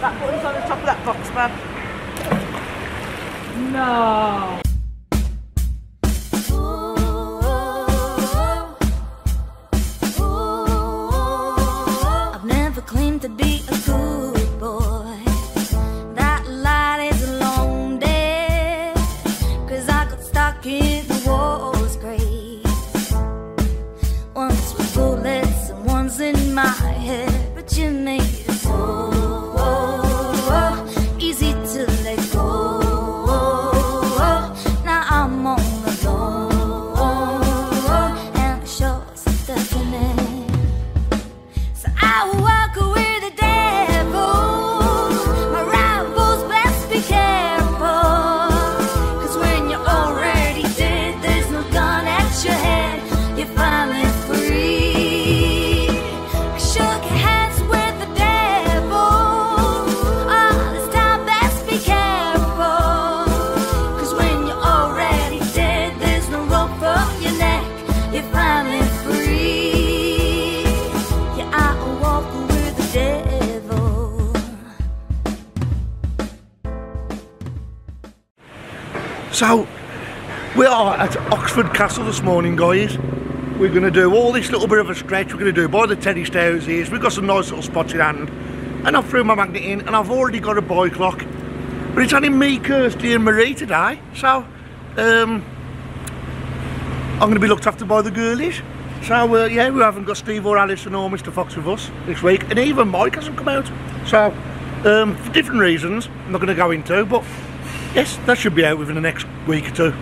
That button's on the top of that box, man. No. So, we are at Oxford Castle this morning, guys. We're going to do all this little bit of a stretch. We're going to do by the Teddy Stausies. We've got some nice little spots in hand. And I threw my magnet in and I've already got a buy clock. But it's only me, Kirsty and Marie today. So, I'm going to be looked after by the girlies. So, yeah, we haven't got Steve or Alison or Mr. Fox with us this week. And even Mike hasn't come out. So, for different reasons, I'm not going to go into, but... yes, that should be out within the next week or two.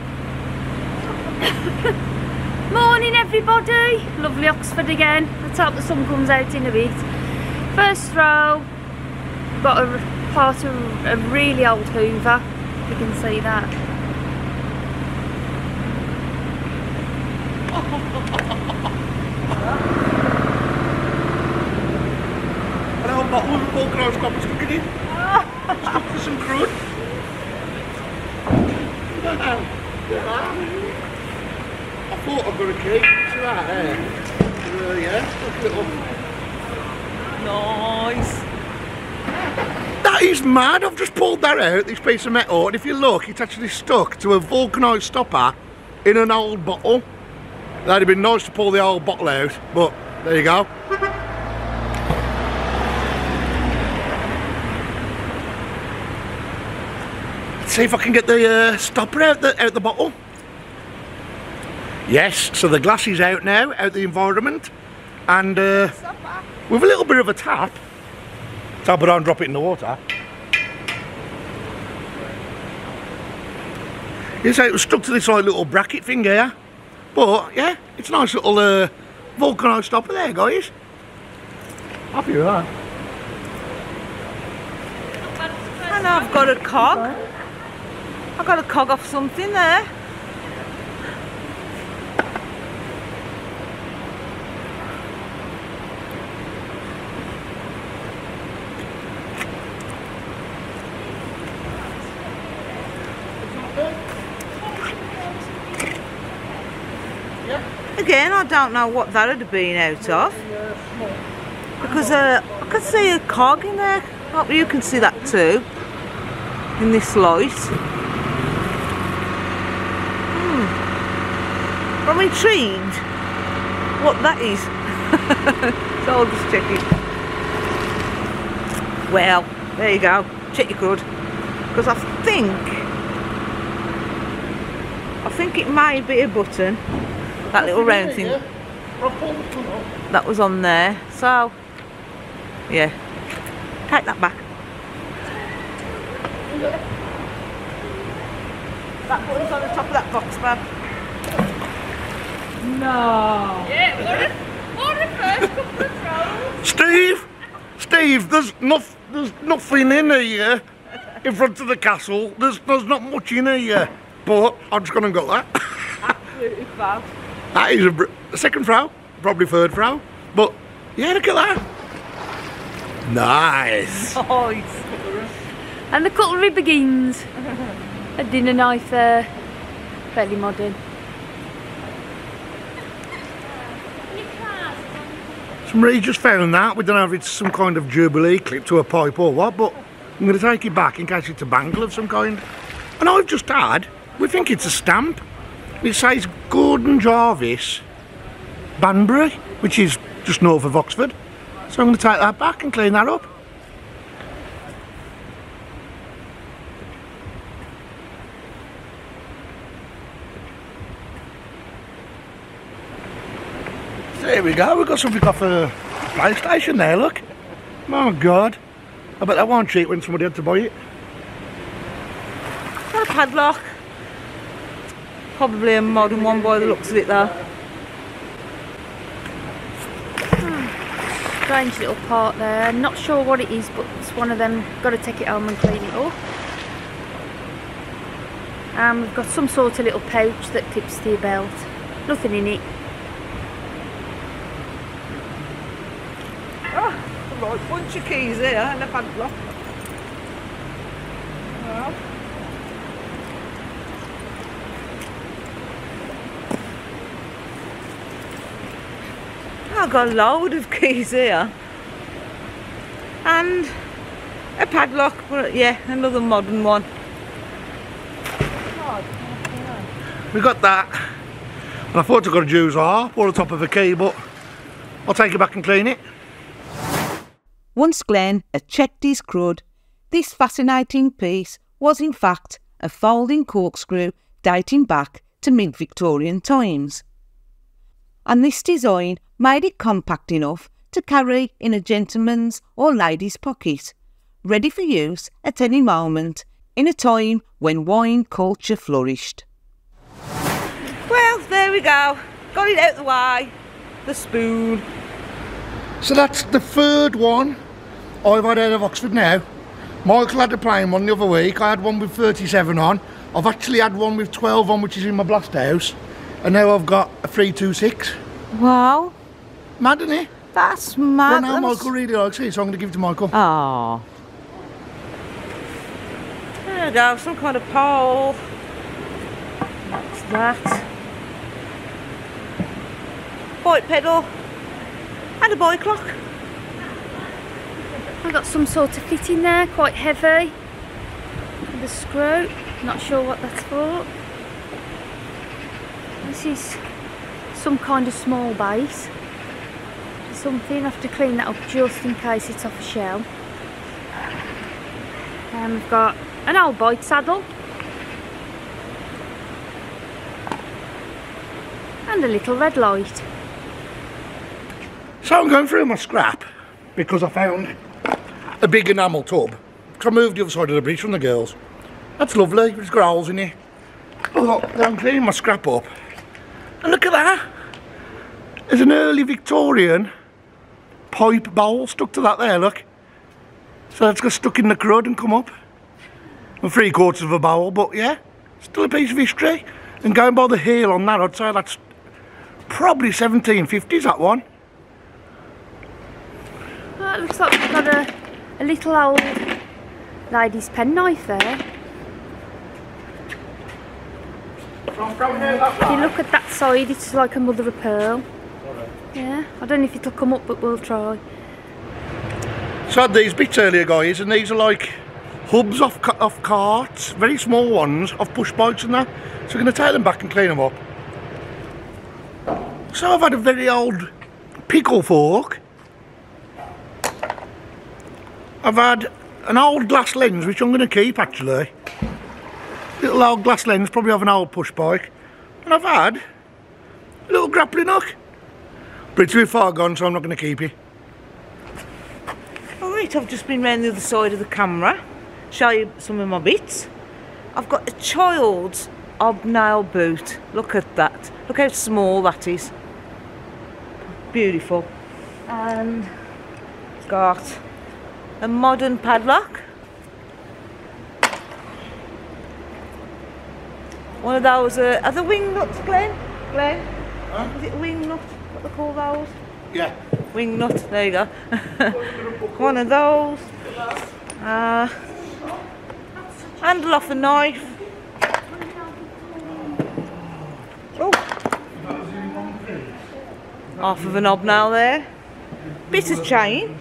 Morning everybody! Lovely Oxford again. Let's hope the sun comes out in a bit. First row, got a part of a really old Hoover, if you can see that. An old bottle of vulcanised copper's cooking in. It's cooked for some crude. I thought I've got a cake. It's right there. Yeah, look it up. Nice. That is mad. I've just pulled that out, this piece of metal, and if you look, it's actually stuck to a vulcanised stopper in an old bottle. That'd have been nice to pull the old bottle out, but there you go. See if I can get the stopper out the bottle. Yes, so the glass is out now, out the environment, and with a little bit of a tap it on, drop it in the water. You see, it was stuck to this like little bracket thing here, but yeah, it's a nice little vulcanised stopper there, guys. Happy with that. And I've got a cog. I got a cog off something there. Again, I don't know what that would have been out of, because I could see a cog in there. Hope you can see that too in this light. I'm intrigued what that is. So I'll just check it. Well, there you go. Check your good. Because I think it might be a button. That little round thing. That was on there. So yeah. Take that back. That button's on the top of that box, man. No. Yeah, what a first couple of rolls. Steve, there's nothing in here in front of the castle. There's not much in here, but I'm just gonna go that. Absolutely fab. That is a second throw, probably third throw, but yeah, look at that. Nice. Nice. And the cutlery begins. A dinner knife there, fairly modern. Marie just found that. We don't know if it's some kind of jubilee clip to a pipe or what, but I'm going to take it back in case it's a bangle of some kind. And I've just had, we think it's a stamp. It says Gordon Jarvis, Banbury, which is just north of Oxford. So I'm going to take that back and clean that up. There we go, we've got something off a PlayStation there, look. My God. I bet that won't cheat when somebody had to buy it. Got a padlock. Probably a modern one by the looks of it though. Strange little part there. Not sure what it is, but it's one of them. Got to take it home and clean it up. And we've got some sort of little pouch that clips to your belt. Nothing in it. Right, bunch of keys here and a padlock. Well. I've got a load of keys here. And a padlock, but yeah, another modern one. We got that. And I thought I could use a harp or the top of a key, but I'll take it back and clean it. Once Glenn had checked his crud, this fascinating piece was in fact a folding corkscrew dating back to mid-Victorian times. And this design made it compact enough to carry in a gentleman's or lady's pocket, ready for use at any moment in a time when wine culture flourished. Well, there we go. Got it out of the way. The spoon. So that's the third one I've had out of Oxford now. Michael had a plain one the other week, I had one with 37 on, I've actually had one with 12 on which is in my blast house, and now I've got a 326. Wow. Mad, isn't it? That's mad. Well, now Michael really likes it, so I'm going to give it to Michael. Oh. There we go, some kind of pole. That's that. Bike pedal. And a boy clock. I've got some sort of fitting there, quite heavy. And a screw, not sure what that's for. This is some kind of small base. Something, I have to clean that up just in case it's off a shell. And we've got an old bike saddle. And a little red light. So I'm going through my scrap because I found a big enamel tub. I moved the other side of the bridge from the girls. That's lovely, it's got holes in it. Oh, look, I'm cleaning my scrap up. And look at that. There's an early Victorian pipe bowl stuck to that there, look. So that's got stuck in the crud and come up. Well, 3/4 of a bowl, but yeah, still a piece of history. And going by the heel on that, I'd say that's probably 1750s, that one. It looks like we've got a little old lady's penknife there. If you look at that side, it's like a mother of pearl. Yeah, I don't know if it'll come up, but we'll try. So I had these bits earlier, guys, and these are like hubs off carts, very small ones, off push bikes and that. So we're going to take them back and clean them up. So I've had a very old pickle fork. I've had an old glass lens, which I'm going to keep actually. Little old glass lens, probably of an old push bike. And I've had a little grappling hook. But it's too far gone, so I'm not going to keep it. Alright, I've just been round the other side of the camera. Show you some of my bits. I've got a child's hobnail boot. Look at that. Look how small that is. Beautiful. And it's got a modern padlock, one of those are the wing nuts, Glenn? Huh? Is it wing nut, what they call those? Yeah, wing nut, there you go. One of those, handle off a knife. Oh, half of a knob now there, bit of chain.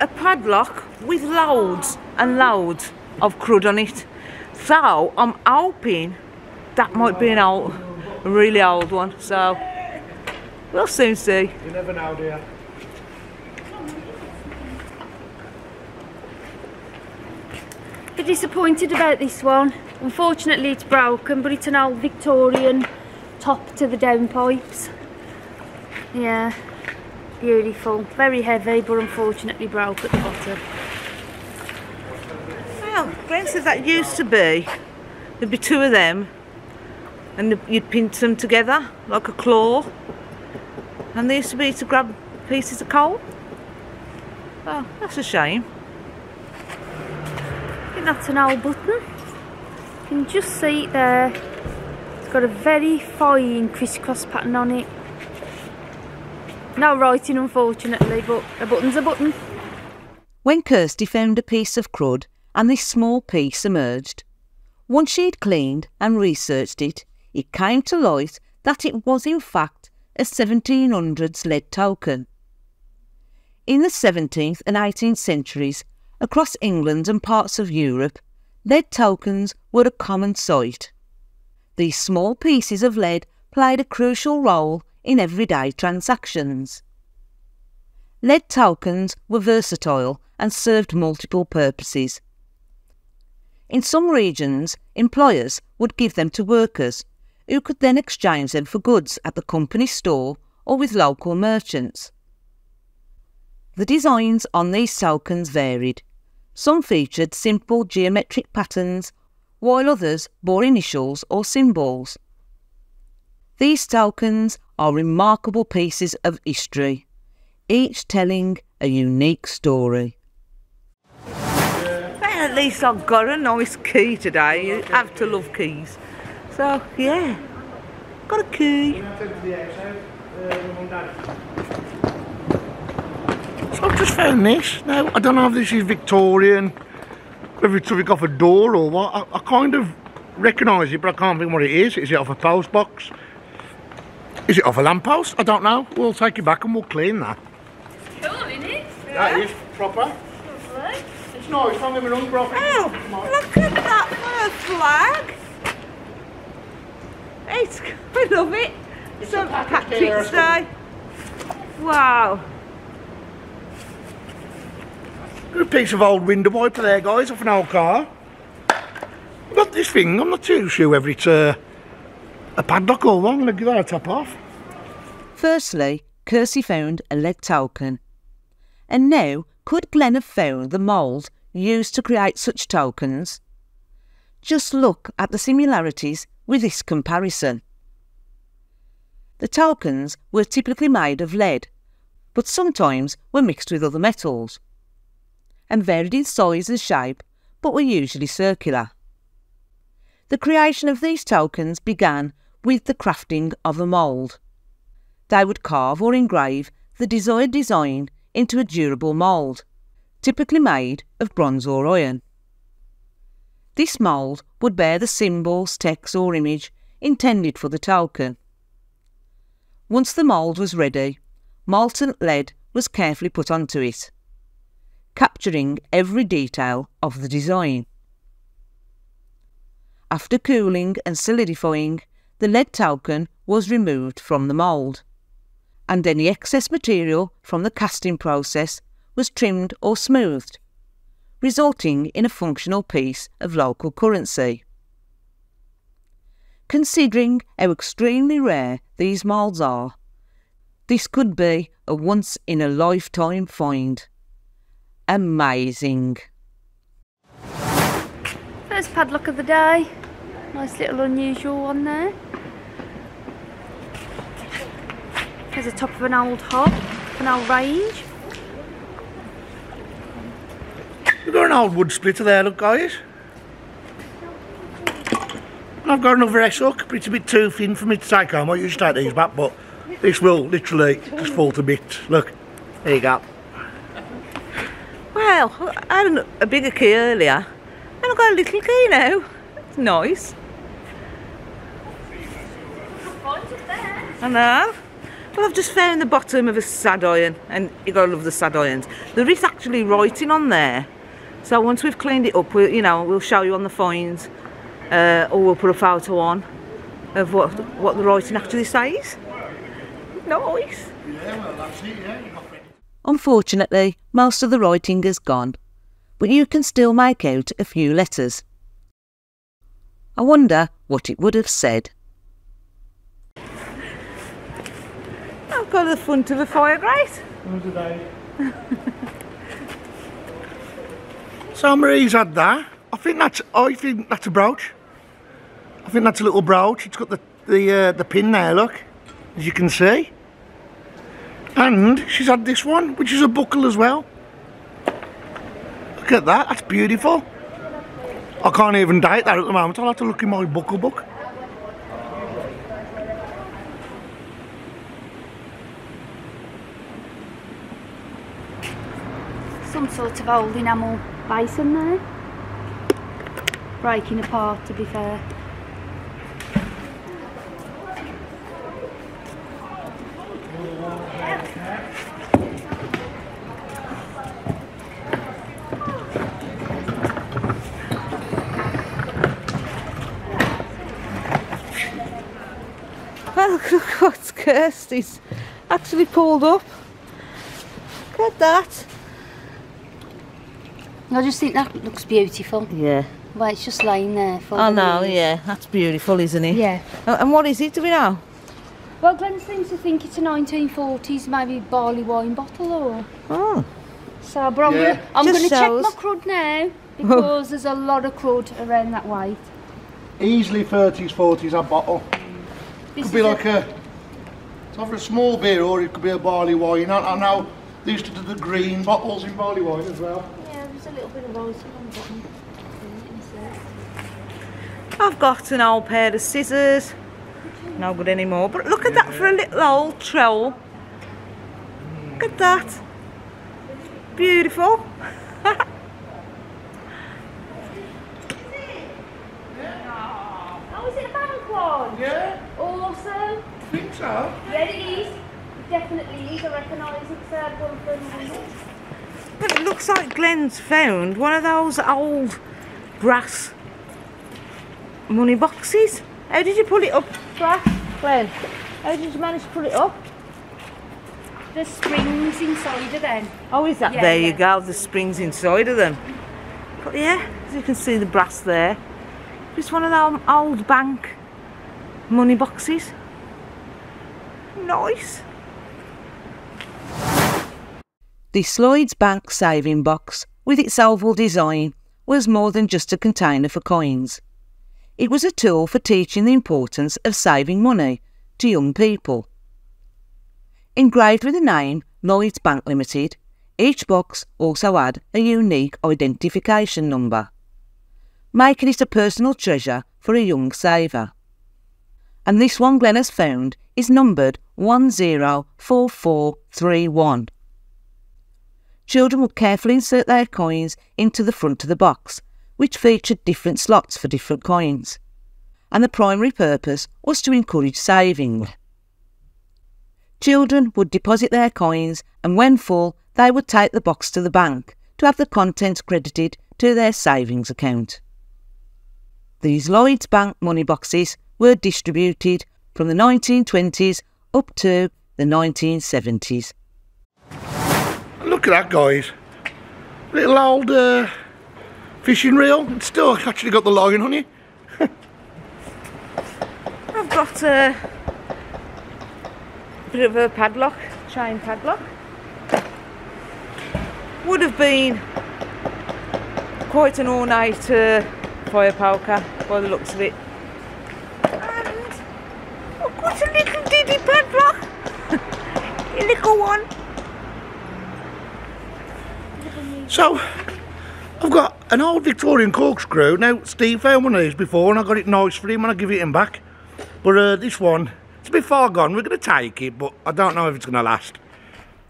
a padlock with loads and loads of crud on it. So I'm hoping that might be an old, a really old one. So we'll soon see. You never know, dear. They're disappointed about this one. Unfortunately, it's broken, but it's an old Victorian top to the downpipes. Yeah, beautiful. Very heavy, but unfortunately broke at the bottom. Well, Glenn says that used to be, there'd be two of them, and you'd pin them together like a claw, and they used to be to grab pieces of coal. Well, that's a shame. I think that's an old button. You can just see it there. It's got a very fine crisscross pattern on it. No writing, unfortunately, but a button's a button. When Kirsty found a piece of crud and this small piece emerged, once she had cleaned and researched it, it came to light that it was in fact a 1700s lead token. In the 17th and 18th centuries, across England and parts of Europe, lead tokens were a common sight. These small pieces of lead played a crucial role in everyday transactions. Lead tokens were versatile and served multiple purposes. In some regions, employers would give them to workers, who could then exchange them for goods at the company store or with local merchants. The designs on these tokens varied. Some featured simple geometric patterns, while others bore initials or symbols. These tokens are remarkable pieces of history, each telling a unique story. Well, at least I've got a nice key today. You have to love keys. So, yeah, got a key. So I've just found this. Now, I don't know if this is Victorian, whether it took off a door or what. I kind of recognise it, but I can't think what it is. Is it off a post box? Is it off a lamppost? I don't know. We'll take it back and we'll clean that. It's cool, isn't it? Yeah. That is proper. Lovely. It's nice. Don't get me wrong, proper. Oh, look at that flag. It's, I love it. It's on Patrick's Day. Wow. Good piece of old window wiper there, guys, off an old car. Got this thing. I'm not too sure whether it's a padlock or one. Look at that, top off. Firstly, Kirsty found a lead token. And now, could Glenn have found the mould used to create such tokens? Just look at the similarities with this comparison. The tokens were typically made of lead, but sometimes were mixed with other metals, and varied in size and shape, but were usually circular. The creation of these tokens began with the crafting of a mould. They would carve or engrave the desired design into a durable mould, typically made of bronze or iron. This mould would bear the symbols, text or image intended for the token. Once the mould was ready, molten lead was carefully put onto it, capturing every detail of the design. After cooling and solidifying, the lead token was removed from the mould, and any excess material from the casting process was trimmed or smoothed, resulting in a functional piece of local currency. Considering how extremely rare these moulds are, this could be a once-in-a-lifetime find. Amazing. First padlock of the day. Nice little unusual one there. There's the top of an old hob, an old range. We've got an old wood splitter there, look guys. And I've got another S-hook, but it's a bit too thin for me to take home. I usually take these back, but this will literally just fall to bits. Look, there you go. Well, I had a bigger key earlier, and I've got a little key now. It's nice. I know. Well, I've just found the bottom of a sad iron, and you gotta love the sad irons. There is actually writing on there, so once we've cleaned it up, we'll show you on the finds, or we'll put a photo on of what the writing actually says. Nice. Yeah, well, that's it, yeah. Unfortunately, most of the writing is gone, but you can still make out a few letters. I wonder what it would have said. I've got the front of a fire grate. So Marie's had that. I think that's a brooch. I think that's a little brooch. It's got the pin there, look, as you can see. And she's had this one, which is a buckle as well. Look at that, that's beautiful. I can't even date that at the moment, I'll have to look in my buckle book. Some sort of old enamel bison there. Breaking apart, to be fair. God's cursed, he's actually pulled up. Look at that. I just think that looks beautiful. Yeah. Well, it's just lying there for I know, years. Yeah. That's beautiful, isn't it? Yeah. And what is it, do we know? Well, Glenn seems to think it's a 1940s, maybe barley wine bottle or... Oh. So, but yeah. I'm going to check my crud now, because there's a lot of crud around that way. Easily 30s, 40s, a bottle. It could be like it's either a small beer or it could be a barley wine. I know they used to do the green bottles in barley wine as well. Yeah, there's a little bit of rosin on the bottom. I've got an old pair of scissors. No good anymore. But look at that for a little old trowel. Look at that. Beautiful. Yeah. Awesome. I think so. Yeah, it is. It definitely is. I recognise it's one from the... But it looks like Glenn's found one of those old brass money boxes. How did you pull it up, Glenn? How did you manage to pull it up? The springs inside of them. Oh, is that? Yeah, there you go. The springs inside of them. But yeah, as you can see, the brass there. It's one of them old bank money boxes. Nice. This Lloyd's Bank saving box, with its oval design, was more than just a container for coins. It was a tool for teaching the importance of saving money to young people. Engraved with the name Lloyd's Bank Limited, each box also had a unique identification number, making it a personal treasure for a young saver. And this one Glenn has found is numbered 104431. Children would carefully insert their coins into the front of the box, which featured different slots for different coins, and the primary purpose was to encourage saving. Children would deposit their coins, and when full, they would take the box to the bank to have the contents credited to their savings account. These Lloyd's Bank money boxes were distributed from the 1920s up to the 1970s. Look at that, guys. Little old fishing reel. It's still actually got the line on it. I've got a bit of a padlock, chain padlock. Would have been quite an ornate fire poker by the looks of it. What's a little diddy padlock? A little one. So, I've got an old Victorian corkscrew. Now, Steve found one of these before and I got it nice for him and I give it him back. But this one, it's a bit far gone. We're going to take it, but I don't know if it's going to last.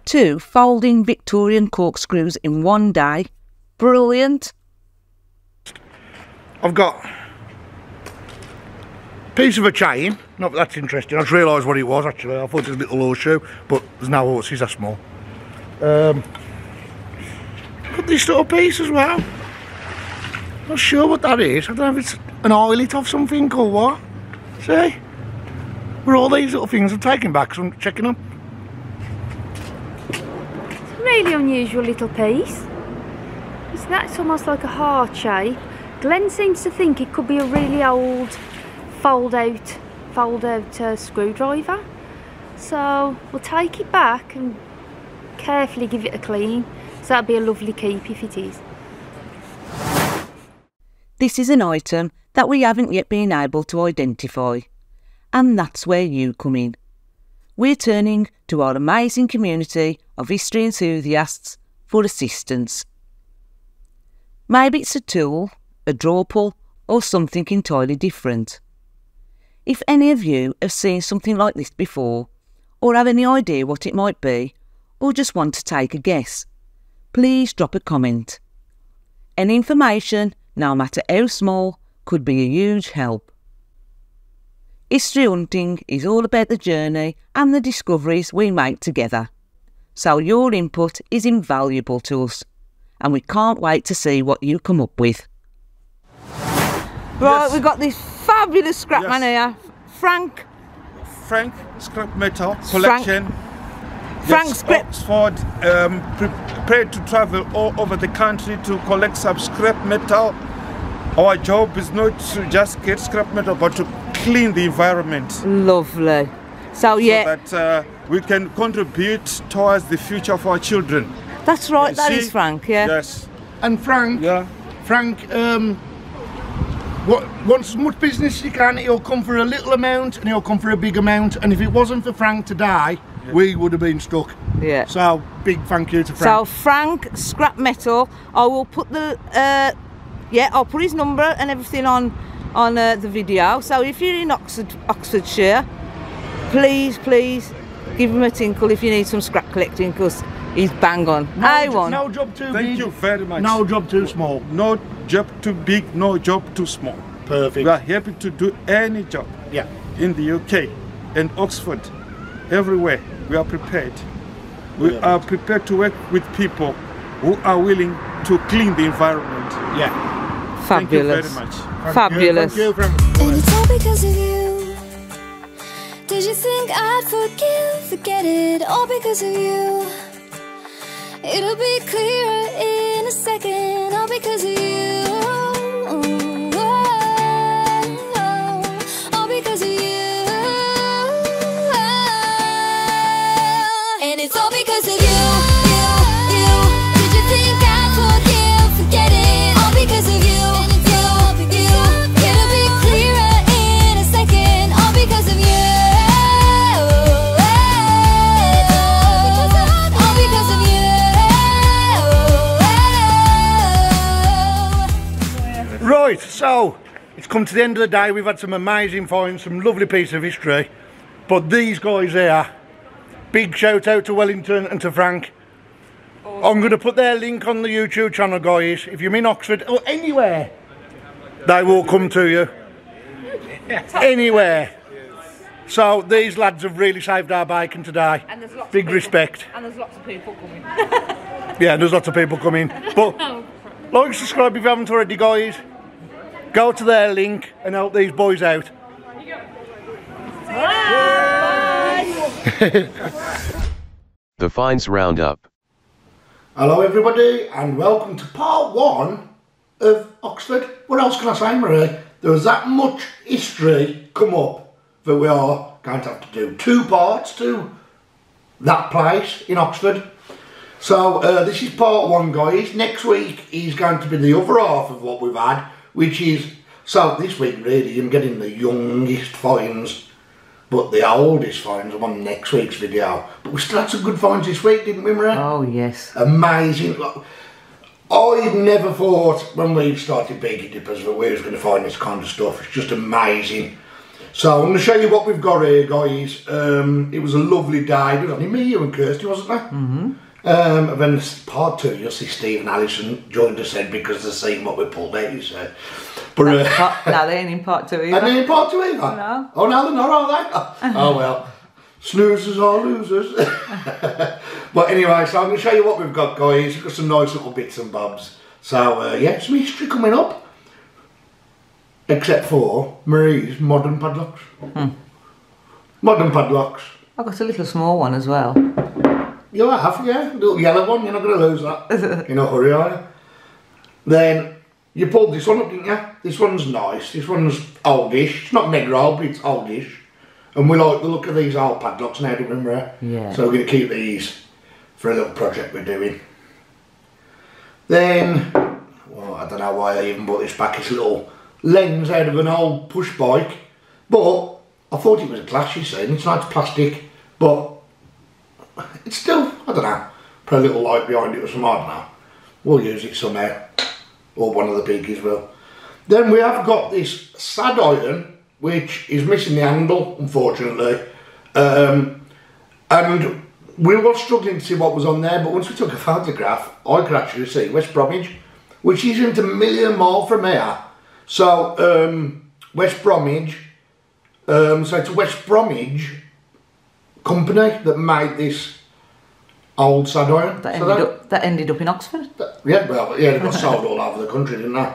Two folding Victorian corkscrews in one day. Brilliant. I've got Piece of a chain, not that that's interesting. I just realised what it was actually. I thought it was a little horseshoe, but there's no horses, that's small. Look at this little piece as well. Not sure what that is. I don't know if it's an eyelet of something or what. See? Where all these little things are taken back, so I'm checking them. It's a really unusual little piece. That's almost like a heart shape. Glenn seems to think it could be a really old fold out screwdriver. So we'll take it back and carefully give it a clean. So that'd be a lovely keep if it is. This is an item that we haven't yet been able to identify, and that's where you come in. We're turning to our amazing community of history enthusiasts for assistance. Maybe it's a tool, a drawpool, or something entirely different. If any of you have seen something like this before, or have any idea what it might be, or just want to take a guess, please drop a comment. Any information, no matter how small, could be a huge help. History hunting is all about the journey and the discoveries we make together, so your input is invaluable to us. And we can't wait to see what you come up with. Right, yes. We've got this fabulous scrap man here. Frank Scrap Metal Collection. Frank Oxford prepared to travel all over the country to collect some scrap metal. Our job is not to just get scrap metal, but to clean the environment. Lovely. So yeah, so that we can contribute towards the future of our children. That's right, that is Frank, yeah. Yes. And Frank, yeah. Frank, wants as much business as you can. He'll come for a little amount and he'll come for a big amount. And if it wasn't for Frank today, yeah, we would have been stuck. Yeah. So, big thank you to Frank. So, Frank Scrap Metal, I will put the, I'll put his number and everything on the video. So, if you're in Oxfordshire, please give him a tinkle if you need some scrap collecting, because he's bang on. No job too big. Thank you very much. No job too small. No job too big, no job too small. Perfect. We are happy to do any job. Yeah. In the UK, in Oxford, everywhere. We are prepared. We are prepared to work with people who are willing to clean the environment. Yeah. Fabulous. Thank you very much. Fabulous. Thank you very much. And it's all because of you. Did you think I'd forget it? All because of you. It'll be clearer in a second, all because of you. All because of you. And it's all because of you, you. Did you think I'd forget it? All because of you, you. It'll be clearer in a second, all because of you. Right, so it's come to the end of the day. We've had some amazing finds, some lovely pieces of history, but these guys here, big shout out to Wellington and to Frank. Awesome. I'm going to put their link on the YouTube channel, guys. If you're in Oxford or anywhere, they will come to you. Anywhere. So these lads have really saved our bacon today. And there's lots of respect. And there's lots of people coming. Yeah, there's lots of people coming. But like, subscribe if you haven't already, guys. Go to their link and help these boys out. The Finds Roundup. Hello everybody and welcome to part one of Oxford. What else can I say, Marie? There was that much history come up that we are going to have to do two parts to that place in Oxford. So this is part one, guys. Next week is going to be the other half of what we've had, which is, so this week really I'm getting the youngest finds, but the oldest finds are on next week's video. But we still had some good finds this week, didn't we, Marie? Oh yes. Amazing. I've never thought when we started Beaky Dippers that we was going to find this kind of stuff. It's just amazing. So I'm going to show you what we've got here, guys. It was a lovely day. It was only me, you and Kirsty, wasn't there? Mm-hmm. And then part two, you'll see Steve and Alison joined us in because they've seen what we pulled out, you see. But no, they ain't in part two either. And they ain't in part two either? No. Oh, no, they're not, are they? Oh, well. Snoozers or losers. But anyway, so I'm going to show you what we've got, guys. We've got some nice little bits and bobs. So, yeah, some history coming up. Except for Marie's modern padlocks. Modern padlocks. I've got a little small one as well. You have, yeah. A little yellow one. You're not going to lose that. You're not hurry, are you? Then you pulled this one up, didn't you? This one's nice. This one's oldish. It's not mega old, but it's oldish. And we like the look of these old padlocks now, don't we? Yeah. So we're going to keep these for a little project we're doing. Then, well, I don't know why I even brought this back. It's a little lens out of an old push bike. But I thought it was a glass, you see. And it's nice plastic, but it's still, I don't know. Put a little light behind it or something, I don't know. We'll use it somehow. Or one of the piggies will. Then we have got this sad iron, which is missing the handle, unfortunately. And we were struggling to see what was on there, but once we took a photograph, I could actually see West Bromwich, which isn't a million miles from here. So, West Bromwich, so it's a West Bromwich company that made this old sad iron. That ended, that ended up in Oxford? That, yeah, well, yeah, it got sold all over the country, didn't it?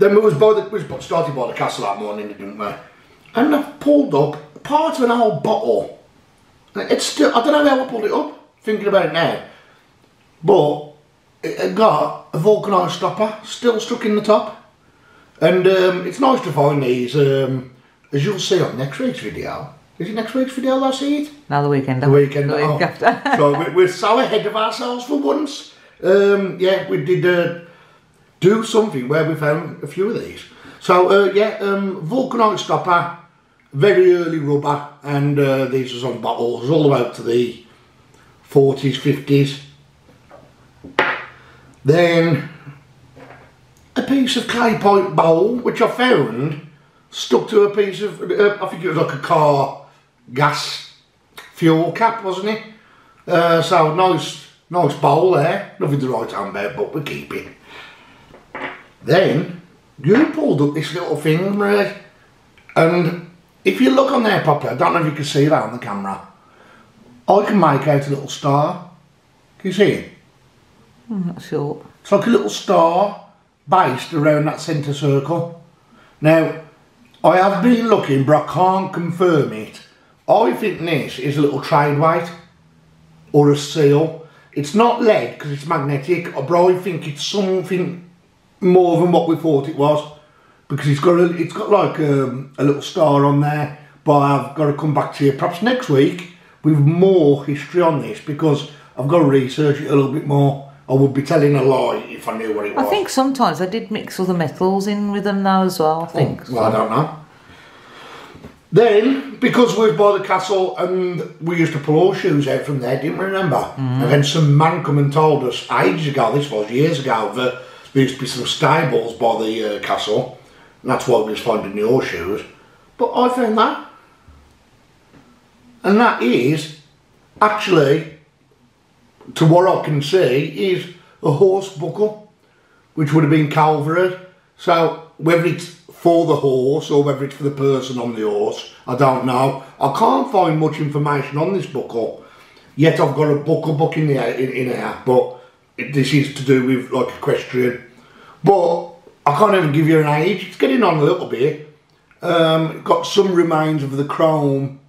Then we started by the castle that morning, didn't we? And I pulled up part of an old bottle. It's still, I don't know how I pulled it up, thinking about it now. But it had got a vulcanised stopper still stuck in the top. And it's nice to find these, as you'll see on next week's video. Is it next week's video I'll see it? No, the weekend. The weekend, after. So we're so ahead of ourselves for once. Yeah, we did do something where we found a few of these. So yeah, vulcanite stopper, very early rubber, and these was on bottles all the way up to the 40s, 50s. Then a piece of clay pipe bowl, which I found stuck to a piece of, I think it was like a car gas fuel cap, wasn't it? So nice bowl there, nothing to write home about, but we keep it. Then you pulled up this little thing, really, and if you look on there properly, I don't know if you can see that on the camera, I can make out a little star. Can you see it? I'm not sure. It's like a little star based around that centre circle. Now, I have been looking, but I can't confirm it. I think this is a little trade weight or a seal. It's not lead because it's magnetic, but I think it's something more than what we thought it was, because it's got like a little star on there. But I've got to come back to you perhaps next week with more history on this, because I've got to research it a little bit more. I would be telling a lie if I knew what it was. I think sometimes I did mix other metals in with them now as well, I think. Oh, well, so. I don't know. Then, because we were by the castle and we used to pull our shoes out from there, didn't we, remember? And then some man come and told us ages ago, this was years ago, that there used to be some stables by the castle, and that's why we was finding the horseshoes. But I found that. And that is, actually, to what I can see, is a horse buckle, which would have been cavalry. So, whether it's for the horse or whether it's for the person on the horse, I don't know. I can't find much information on this buckle, yet I've got a buckle book in here, but this is to do with like equestrian, but I can't even give you an age. It's getting on a little bit. Got some remains of the chrome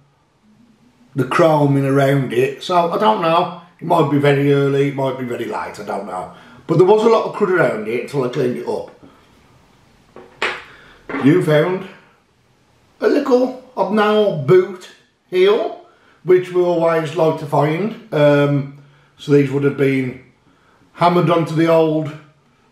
in around it. So I don't know. It might be very early. It might be very late. I don't know. But there was a lot of crud around it until I cleaned it up. You found a little obnowl boot heel, which we always like to find. So these would have been hammered onto the old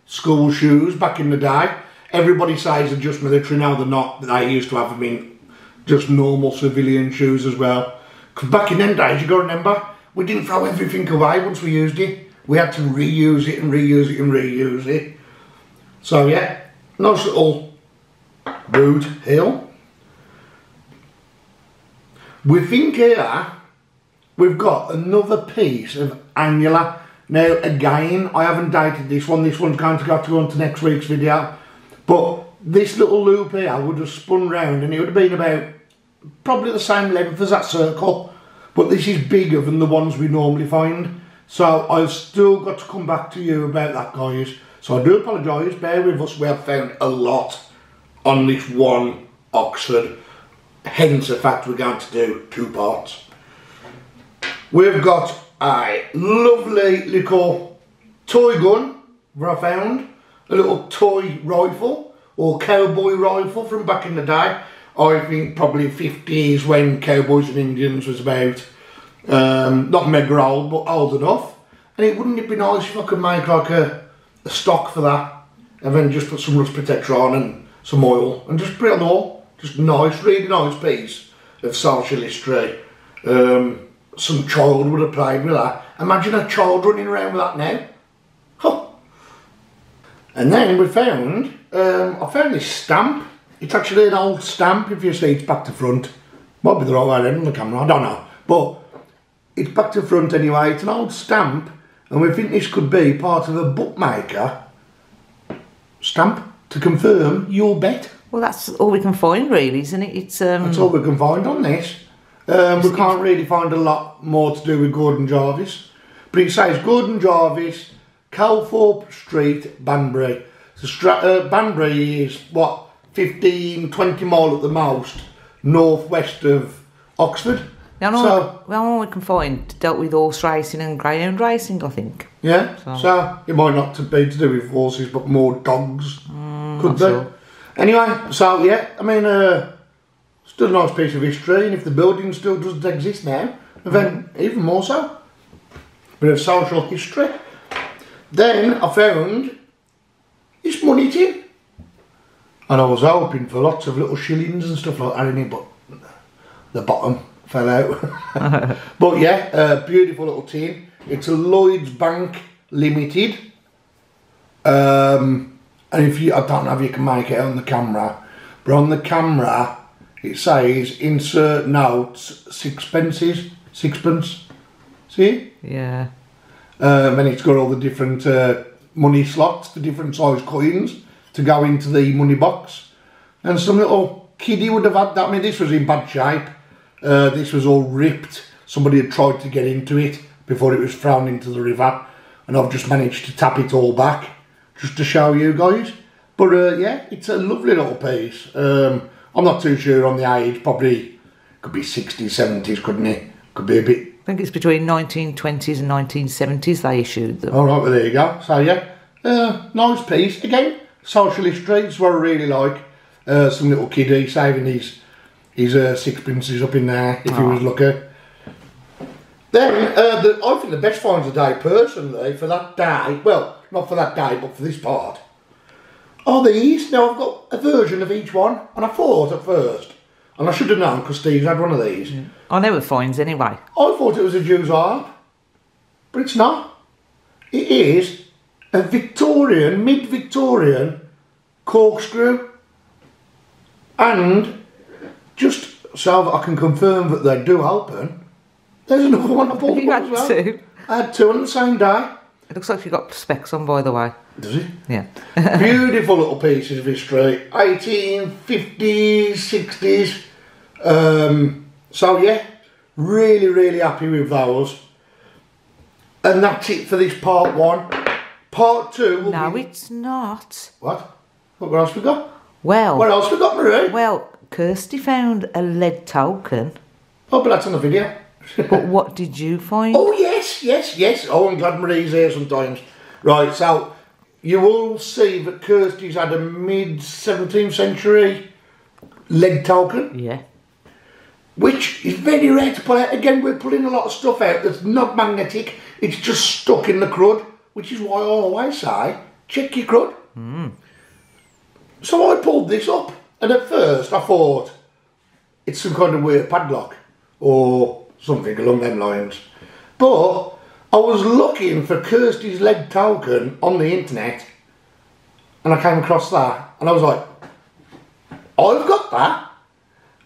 school shoes back in the day. Everybody says they're just military now, they're not. They used to have them in just normal civilian shoes as well. Because back in them days, you got to remember, we didn't throw everything away once we used it. We had to reuse it and reuse it and reuse it. So yeah, nice little boot heel. We think here we've got another piece of annular. Now again, I haven't dated this one. This one's going to go on to next week's video. But this little loop here, I would have spun round and it would have been about probably the same length as that circle, but this is bigger than the ones we normally find. So I've still got to come back to you about that, guys. So I do apologise, bear with us. We have found a lot on this one Oxford, hence the fact we're going to do two parts. We've got a lovely little toy gun that I found, a little toy rifle or cowboy rifle from back in the day. I think probably 50s, when Cowboys and Indians was about, not mega old, but old enough. And it wouldn't it be nice if I could make like a stock for that, and then just put some rust protector on and some oil and just put it on the wall. Just nice, really nice piece of social history. Some child would have played with that. Imagine a child running around with that now. Huh. And then we found, I found this stamp. It's actually an old stamp, if you see, it's back to front. Might be the right way on the camera, I don't know. But it's back to front anyway, it's an old stamp, and we think this could be part of a bookmaker stamp to confirm your bet. Well, that's all we can find really, isn't it? It's that's all we can find on this. We can't really find a lot more to do with Gordon Jarvis. But it says Gordon Jarvis, Calthorpe Street, Banbury. So Banbury is, what, 15, 20 mile at the most, northwest of Oxford. The only we can find dealt with horse racing and greyhound racing, I think. Yeah, so it might not be to do with horses, but more dogs, could be. Sure. Anyway, so yeah, I mean, still a nice piece of history, and if the building still doesn't exist now, then even more so. Bit of social history. Then I found this money tin. And I was hoping for lots of little shillings and stuff like that in it, but the bottom fell out. But yeah, beautiful little tin. It's a Lloyd's Bank Limited. And if you, I don't know if you can make it on the camera, but on the camera it says insert notes, sixpences, sixpence. See? Yeah. And it's got all the different money slots, the different size coins to go into the money box. And some little kiddie would have had that. I mean, this was in bad shape. This was all ripped. Somebody had tried to get into it before it was thrown into the river, and I've just managed to tap it all back just to show you guys. But yeah, it's a lovely little piece. I'm not too sure on the age. Probably could be 60s, 70s, couldn't it? Could be a bit. I think it's between 1920s and 1970s they issued them. All right, well, there you go. So yeah, nice piece again. Social history is what I really like. Some little kiddie saving his sixpences up in there if he was lucky. Then, I think the best finds of the day, personally, for that day, well, not for that day, but for this part, are these. Now, I've got a version of each one, and I thought at first, and I should have known because Steve's had one of these. Yeah. I never finds anyway. I thought it was a Jew's harp, but it's not. It is a Victorian, mid-Victorian corkscrew, and just so that I can confirm that they do open, there's another one I bought as well. Two? I had two on the same day. It looks like you've got specs on, by the way. Does it? Yeah. Beautiful little pieces of history, 1850s, 60s, so yeah, really, really happy with those. And that's it for this part one. Part two will be... No, it's not. What? What else we got? Well... What else we got, Marie? Well, Kirsty found a lead token. Oh, but that's on the video. But what did you find? Oh, yes, yes, yes. Oh, I'm glad Marie's here sometimes. Right, so you all see that Kirsty's had a mid-17th century lead token. Yeah. Which is very rare to pull out. Again, we're pulling a lot of stuff out that's not magnetic. It's just stuck in the crud. Which is why I always say, check your crud. So I pulled this up, and at first I thought it's some kind of weird padlock or something along them lines. But I was looking for Kirsty's lead token on the internet, and I came across that, and I was like, I've got that.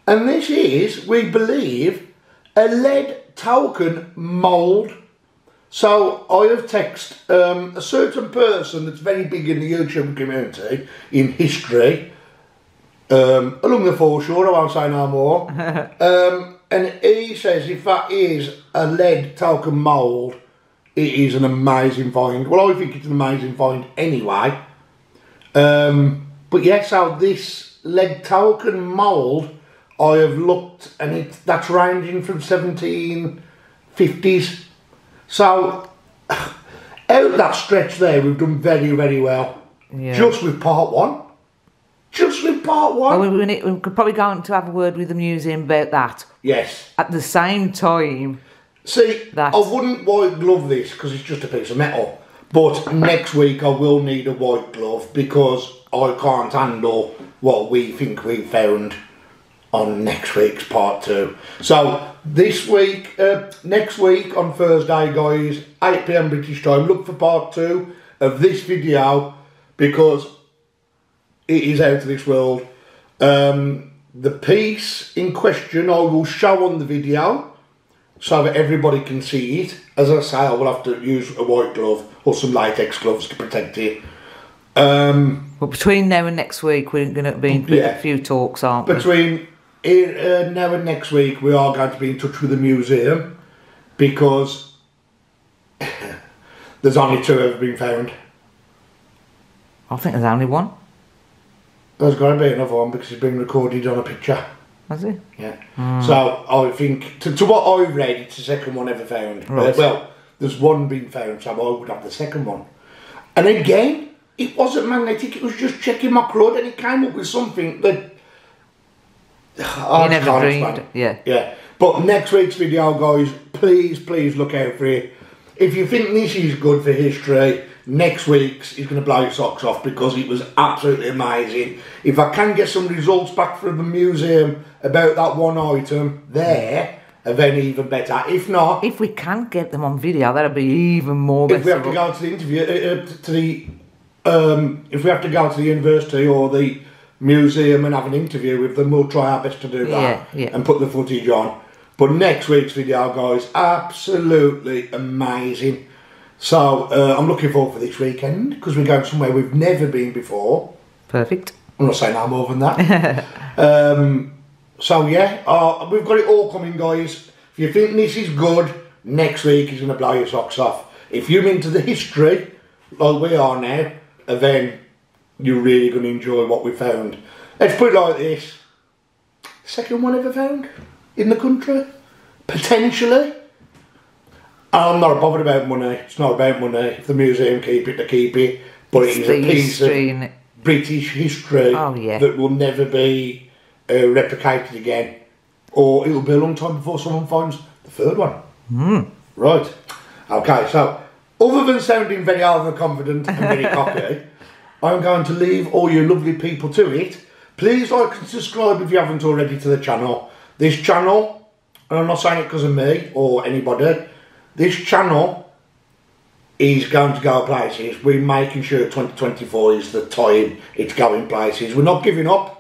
And this is, we believe, a lead token mould So I have texted a certain person that's very big in the YouTube community, in history, along the foreshore, I won't say no more, and he says if that is a lead talcum mould, it is an amazing find. Well, I think it's an amazing find anyway. But yes, so this lead talcum mould, I have looked, and that's ranging from 1750s. So, out that stretch there, we've done very, very well. Yeah. Just with part one. Just with part one. Well, we could probably go on to have a word with the museum about that. Yes. At the same time. See, that... I wouldn't white glove this because it's just a piece of metal. But next week I will need a white glove because I can't handle what we think we found on next week's part two. So this week, next week on Thursday, guys, 8 PM British time, look for part two of this video because it is out of this world. The piece in question I will show on the video so that everybody can see it. As I say, I will have to use a white glove or some latex gloves to protect it. Well, between now and next week, we're going to be a few talks, aren't we? Between here, now and next week, we are going to be in touch with the museum because there's only two ever been found. I think there's only one. There's got to be another one because it's been recorded on a picture. Has it? Yeah. Mm. So I think, to what I read, it's the second one ever found. Right. Well, there's one being found, so I would have the second one. And again, it wasn't magnetic, it was just checking my crud, and it came up with something that I never dreamed. Yeah. Yeah. But next week's video, guys, please, please look out for it. If you think this is good for history, next week's is going to blow your socks off because it was absolutely amazing. If I can get some results back from the museum about that one item there, then even better. If not... If we can get them on video, that'll be even more better. If we have to go to the interview, if we have to go to the university or the museum and have an interview with them, we'll try our best to do that and put the footage on. But next week's video, guys, absolutely amazing. So, I'm looking forward for this weekend, because we're going somewhere we've never been before. Perfect. I'm not saying no more than that. So, yeah, we've got it all coming, guys. If you think this is good, next week is going to blow your socks off. If you're into the history, like we are now, then you're really going to enjoy what we found. Let's put it like this. Second one ever found in the country, potentially. I'm not bothered about money, it's not about money. If the museum keep it, they keep it. But it is a piece of British history that will never be replicated again. Or it'll be a long time before someone finds the third one. Mm. Right. Okay, so other than sounding very overconfident and very cocky, I'm going to leave all you lovely people to it. Please like and subscribe if you haven't already to the channel. This channel, and I'm not saying it because of me or anybody, this channel is going to go places. We're making sure 2024 is the time it's going places. We're not giving up.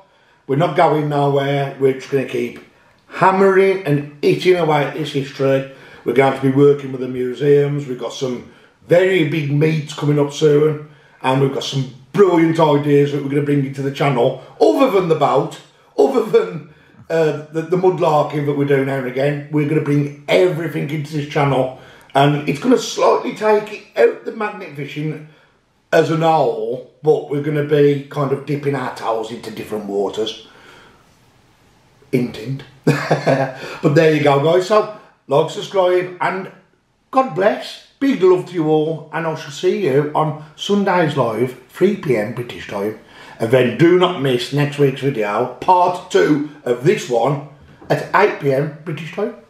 We're not going nowhere. We're just going to keep hammering and eating away at this history. We're going to be working with the museums. We've got some very big meets coming up soon. And we've got some brilliant ideas that we're going to bring into the channel. Other than the boat, other than... the mudlarking that we're doing now and again, we're going to bring everything into this channel, and it's going to slightly take it out the magnet fishing as an whole, but we're going to be kind of dipping our toes into different waters. Intent. But there you go, guys. So like, subscribe, and God bless. Big love to you all, and I shall see you on Sundays live, 3 PM British time. And then do not miss next week's video, part two of this one, at 8 PM British time.